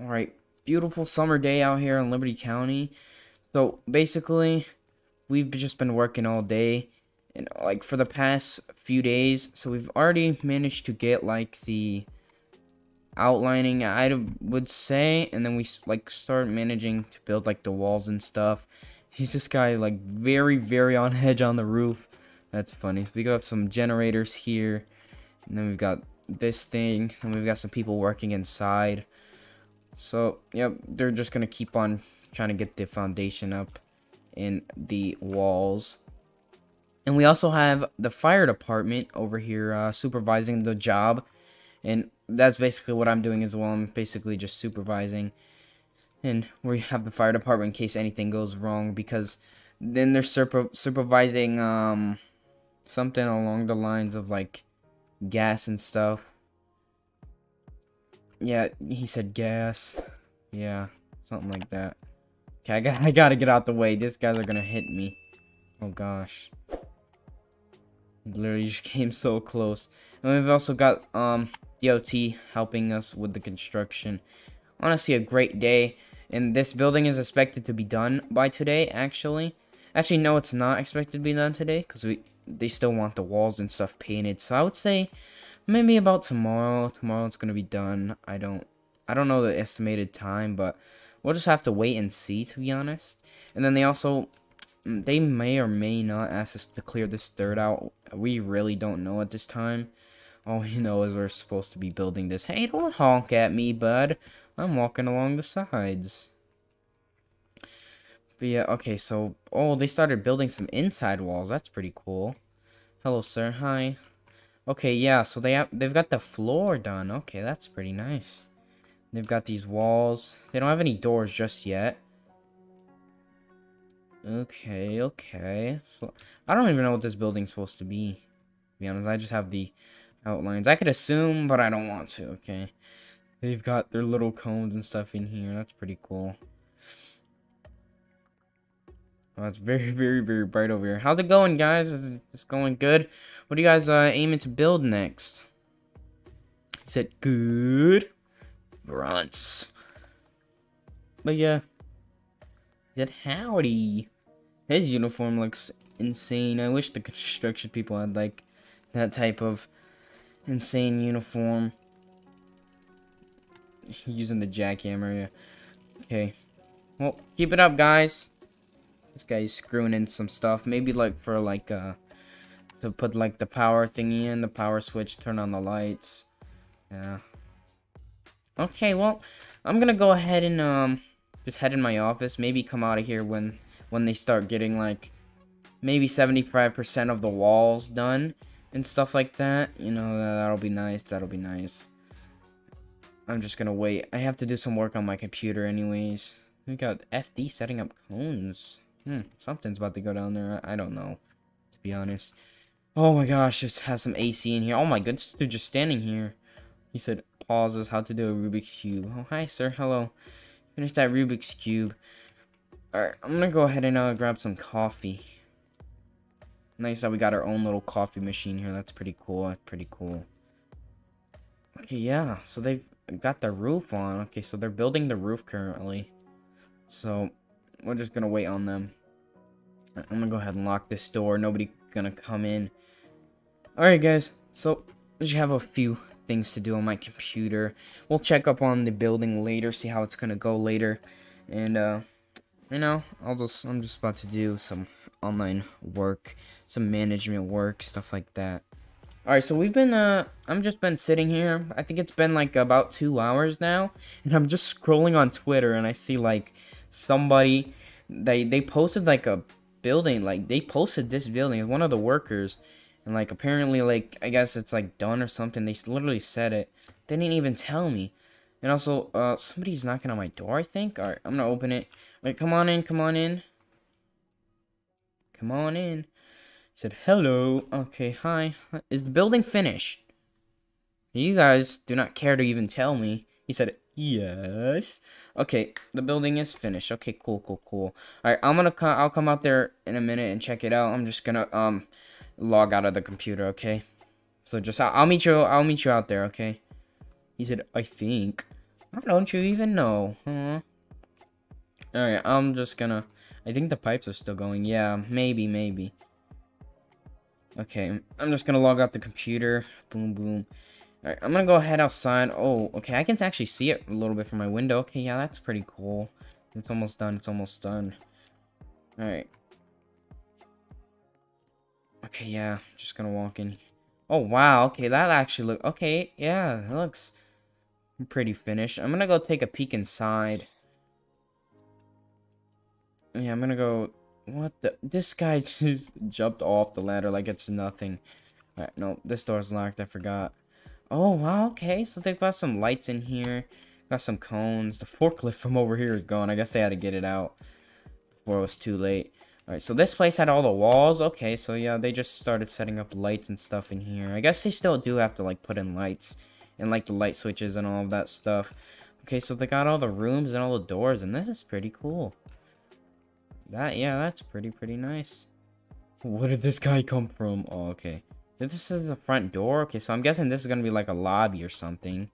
All right, beautiful summer day out here in Liberty County. So basically, we've just been working all day and like for the past few days. So we've already managed to get like the outlining, I would say, and then we like start managing to build like the walls and stuff. He's this guy like very, very on edge on the roof. That's funny. So we got some generators here, and then we've got this thing, and we've got some people working inside. So yep, they're just gonna keep on trying to get the foundation up in the walls. And we also have the fire department over here supervising the job, and that's basically what I'm doing as well. I'm basically just supervising, and we have the fire department in case anything goes wrong, because then they're supervising something along the lines of like gas and stuff. Yeah, he said gas. Yeah, something like that. Okay, I gotta get out the way. These guys are gonna hit me. Oh gosh, it literally just came so close. And we've also got DOT helping us with the construction. Honestly, a great day. And this building is expected to be done by today, actually. Actually, no, it's not expected to be done today, because they still want the walls and stuff painted. So I would say maybe about tomorrow. Tomorrow it's gonna be done. I don't know the estimated time, but we'll just have to wait and see, to be honest. And then they also, they may or may not ask us to clear this dirt out. We really don't know at this time. All we know is we're supposed to be building this. Hey, don't honk at me, bud. I'm walking along the sides. But yeah, okay, so, oh, they started building some inside walls. That's pretty cool. Hello, sir. Hi. Okay, yeah, so they've got the floor done. Okay, that's pretty nice. They've got these walls. They don't have any doors just yet. Okay, okay. So, I don't even know what this building's supposed to be. To be honest, I just have the outlines. I could assume, but I don't want to, okay. They've got their little cones and stuff in here. That's pretty cool. Oh, it's very, very, very bright over here. How's it going, guys? It's going good. What are you guys aiming to build next? Is it good? Grunts. But yeah. Is it howdy? His uniform looks insane. I wish the construction people had like that type of insane uniform. Using the jackhammer, yeah. Okay. Well, keep it up, guys. This guy's screwing in some stuff. Maybe, like, for, like, to put, like, the power thingy in. The power switch. Turn on the lights. Yeah. Okay, well, I'm gonna go ahead and, just head in my office. Maybe come out of here when they start getting, like, maybe 75% of the walls done. And stuff like that. You know, that'll be nice. That'll be nice. I'm just gonna wait. I have to do some work on my computer anyways. We got FD setting up cones. Something's about to go down there. I don't know, to be honest. Oh my gosh, just has some AC in here. Oh my goodness, dude, just standing here. He said, pauses, how to do a Rubik's Cube. Oh, hi, sir, hello. Finish that Rubik's Cube. Alright, I'm gonna go ahead and grab some coffee. Nice that we got our own little coffee machine here. That's pretty cool, that's pretty cool. Okay, yeah, so they've got the roof on. Okay, so they're building the roof currently, so we're just gonna wait on them. I'm gonna go ahead and lock this door. Nobody gonna come in. All right guys, so I just have a few things to do on my computer. We'll check up on the building later, see how it's gonna go later, and you know, I'm just about to do some online work, some management work, stuff like that. Alright, so we've been, I'm just been sitting here. I think it's been, like, about 2 hours now. And I'm just scrolling on Twitter, and I see, like, somebody, they posted, like, a building. Like, they posted this building, one of the workers. And, like, apparently, like, I guess it's, like, done or something. They literally said it. They didn't even tell me. And also, somebody's knocking on my door, I think. Alright, I'm gonna open it. Alright, come on in, come on in. Come on in. Said hello. Okay, hi. Is the building finished? You guys do not care to even tell me. He said yes. Okay, the building is finished. Okay, cool, cool, cool. All right, I'll come out there in a minute and check it out. I'm just gonna log out of the computer. Okay, so just I'll meet you out there. Okay. He said I think. Don't you even know? Huh? Alright, I'm just gonna... I think the pipes are still going. Yeah, maybe. Okay, I'm just gonna log out the computer. Boom. Alright, I'm gonna go head outside. Oh, okay, I can actually see it a little bit from my window. Okay, yeah, that's pretty cool. It's almost done, Alright. Okay, yeah, I'm just gonna walk in. Oh, wow, okay, that actually look... Okay, yeah, it looks pretty finished. I'm gonna go take a peek inside. Yeah, I'm gonna go... What the... This guy just jumped off the ladder like it's nothing. Alright, no, this door's locked. I forgot. Oh, wow, okay. So they've got some lights in here. Got some cones. The forklift from over here is gone. I guess they had to get it out before it was too late. Alright, so this place had all the walls. Okay, so yeah, they just started setting up lights and stuff in here. I guess they still do have to, like, put in lights. And, like, the light switches and all of that stuff. Okay, so they got all the rooms and all the doors. And this is pretty cool. That, yeah, that's pretty nice. Where did this guy come from? Oh, okay. This is the front door. Okay, so I'm guessing this is gonna be like a lobby or something.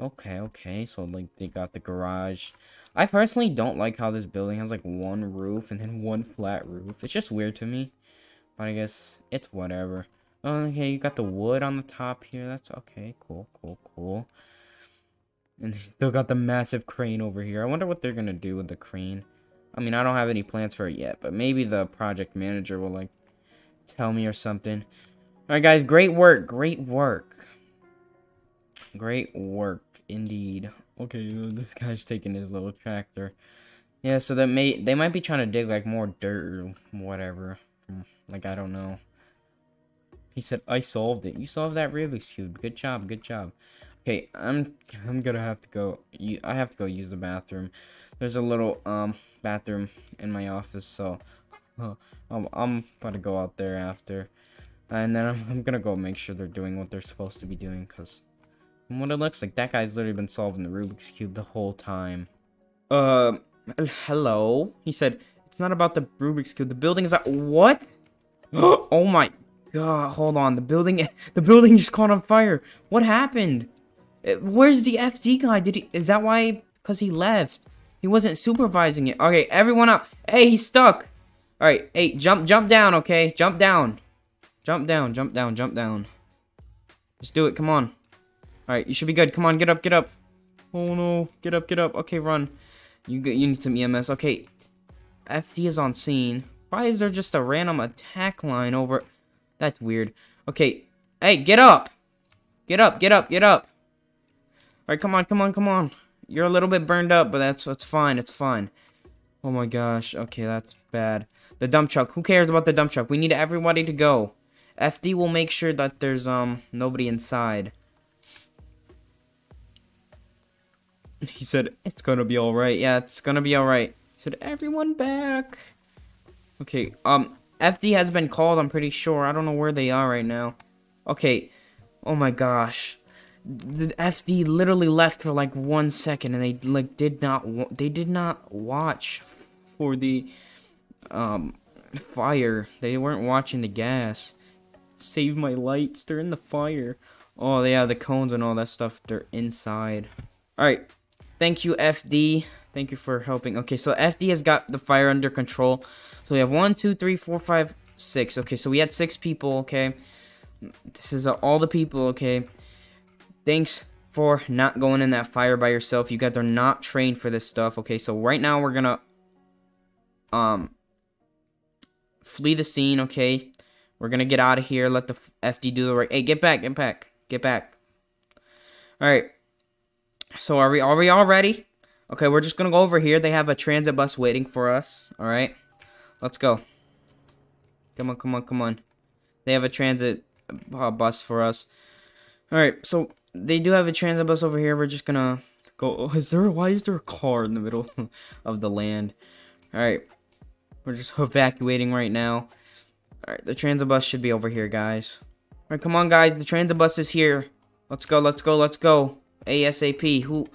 Okay. So like they got the garage. I personally don't like how this building has like one roof and then one flat roof. It's just weird to me. But I guess it's whatever. Okay, you got the wood on the top here. That's okay. Cool. And they still got the massive crane over here. I wonder what they're gonna do with the crane. I mean, I don't have any plans for it yet, but maybe the project manager will, like, tell me or something. Alright, guys, great work, indeed. Okay, this guy's taking his little tractor. Yeah, so they might be trying to dig, like, more dirt or whatever. Like, I don't know. He said, I solved it. You solved that Rubik's Cube. Good job. Okay, I'm gonna have to go. I have to go use the bathroom. There's a little bathroom in my office, so I'm about to go out there after, and then I'm gonna go make sure they're doing what they're supposed to be doing, because from what it looks like, that guy's literally been solving the Rubik's Cube the whole time. Hello. He said it's not about the Rubik's Cube. The building is not. What? Oh my God! Hold on. The building just caught on fire. What happened? Where's the FD guy? Is that why? Because he left. He wasn't supervising it. Okay, everyone up. Hey, he's stuck. All right, hey, jump down, okay? Jump down. Just do it, come on. All right, you should be good. Come on, get up. Oh, no, get up. Okay, run. You need some EMS. Okay, FD is on scene. Why is there just a random attack line over? That's weird. Okay, hey, get up. All right, come on. You're a little bit burned up, but that's fine. It's fine. Oh my gosh. Okay, that's bad. The dump truck. Who cares about the dump truck? We need everybody to go. FD will make sure that there's nobody inside. He said it's gonna be all right. Yeah, it's gonna be all right. He said everyone back. Okay. FD has been called. I'm pretty sure. I don't know where they are right now. Okay. Oh my gosh. The FD literally left for like 1 second, and they like did not watch for the fire. They weren't watching the gas. Save my lights. They're in the fire. Oh yeah, the cones and all that stuff. They're inside. All right. Thank you, FD. Thank you for helping. Okay, so FD has got the fire under control. So we have 1, 2, 3, 4, 5, 6. Okay, so we had 6 people. Okay, this is all the people. Okay. Thanks for not going in that fire by yourself. You guys are not trained for this stuff. Okay, so right now we're gonna flee the scene. Okay, we're gonna get out of here. Let the FD do the right. Hey, get back. All right. So are we all ready? Okay, we're just gonna go over here. They have a transit bus waiting for us. All right, let's go. Come on. They have a transit bus for us. All right, so. They do have a transit bus over here. We're just gonna go. Oh, why is there a car in the middle of the land? All right, we're just evacuating right now. All right, the transit bus should be over here, guys. All right, come on, guys. The transit bus is here. Let's go. ASAP. Who?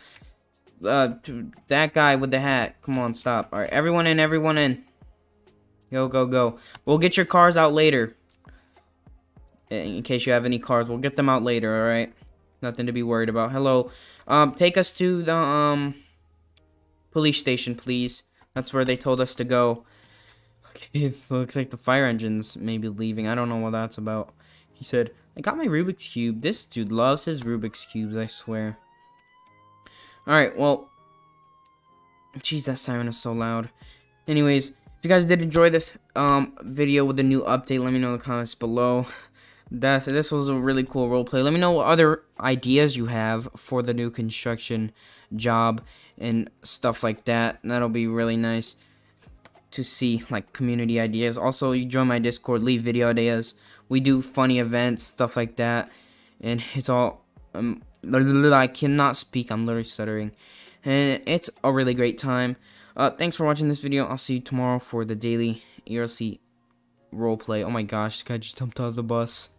That guy with the hat. Come on, stop. All right, everyone in. Go. We'll get your cars out later. In case you have any cars, we'll get them out later. All right. Nothing to be worried about. Hello. Take us to the police station, please. That's where they told us to go. Okay, it looks like the fire engine's maybe leaving. I don't know what that's about. He said, I got my Rubik's Cube. This dude loves his Rubik's Cubes, I swear. Alright, well. Jeez, that siren is so loud. Anyways, if you guys did enjoy this video with the new update, let me know in the comments below. This was a really cool roleplay. Let me know what other ideas you have for the new construction job and stuff like that. That'll be really nice to see, like, community ideas. Also, you join my Discord, leave video ideas. We do funny events, stuff like that. And it's all... I cannot speak. I'm literally stuttering. And it's a really great time. Thanks for watching this video. I'll see you tomorrow for the daily ERLC roleplay. Oh my gosh, this guy just jumped out of the bus.